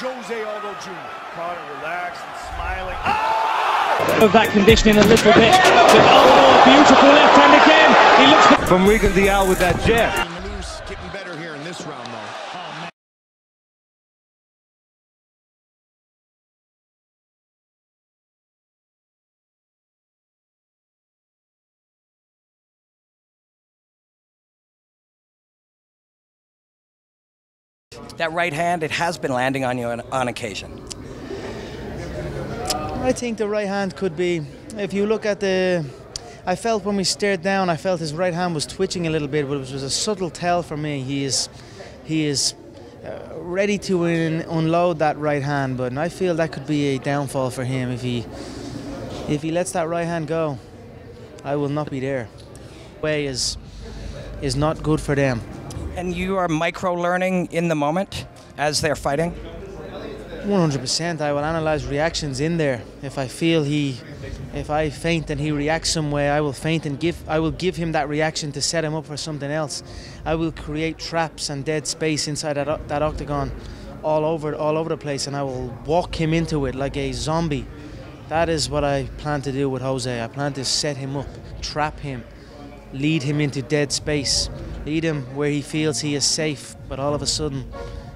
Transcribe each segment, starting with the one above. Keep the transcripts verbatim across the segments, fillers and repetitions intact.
Jose Aldo Junior Connor relaxed and smiling. Oh! Of that conditioning a little bit. But Aldo, beautiful left hand again. He looks from Rigondeaux with that jab. He's getting better here in this round, though. Oh, man. That right hand, it has been landing on you on, on occasion. I think the right hand could be, if you look at the, I felt when we stared down, I felt his right hand was twitching a little bit, but it was a subtle tell for me. He is, he is uh, ready to in, unload that right hand, but I feel that could be a downfall for him if he, if he lets that right hand go. I will not be there. Way is, is not good for them. And you are micro-learning in the moment as they're fighting? one hundred percent. I will analyze reactions in there. If I feel he, if I faint and he reacts some way, I will faint and give, I will give him that reaction to set him up for something else. I will create traps and dead space inside that, that octagon all over, all over the place, and I will walk him into it like a zombie. That is what I plan to do with Jose. I plan to set him up, trap him, lead him into dead space. Lead him where he feels he is safe, but all of a sudden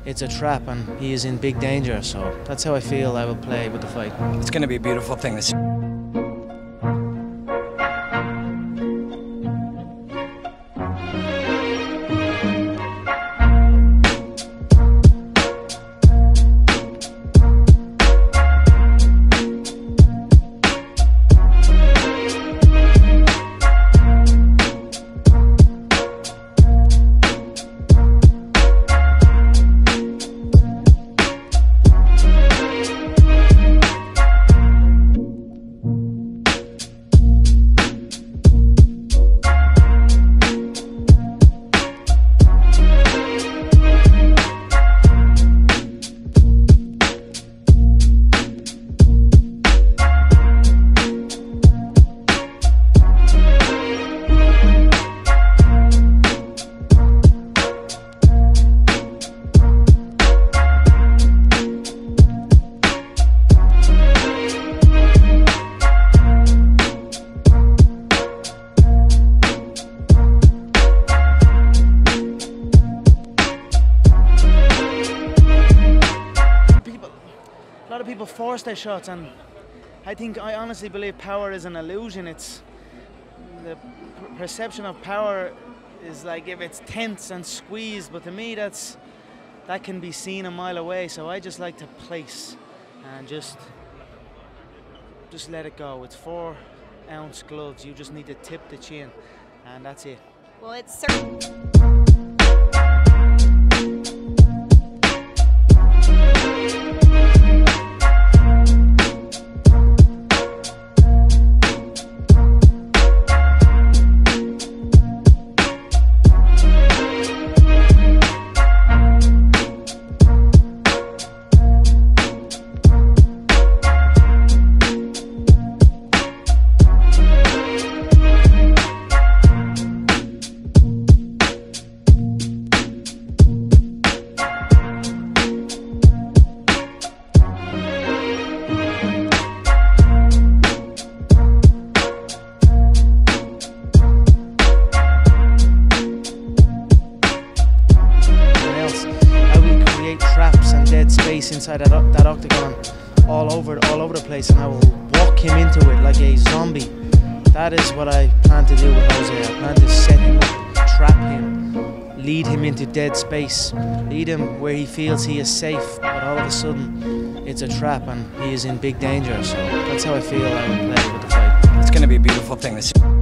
it's a trap and he is in big danger. So that's how I feel I will play with the fight. It's going to be a beautiful thing this year. A lot of people force their shots, and I think, I honestly believe power is an illusion. It's the perception of power is like if it's tense and squeezed, but to me that's, that can be seen a mile away. So I just like to place and just just let it go. It's four ounce gloves. You just need to tip the chin, and that's it. Well, it's certain. Inside that, that octagon, all over, all over the place, and I will walk him into it like a zombie. That is what I plan to do with Jose. I plan to set him up, trap him, lead him into dead space, lead him where he feels he is safe, but all of a sudden it's a trap and he is in big danger. So that's how I feel I would play with the fight. It's going to be a beautiful thing this year.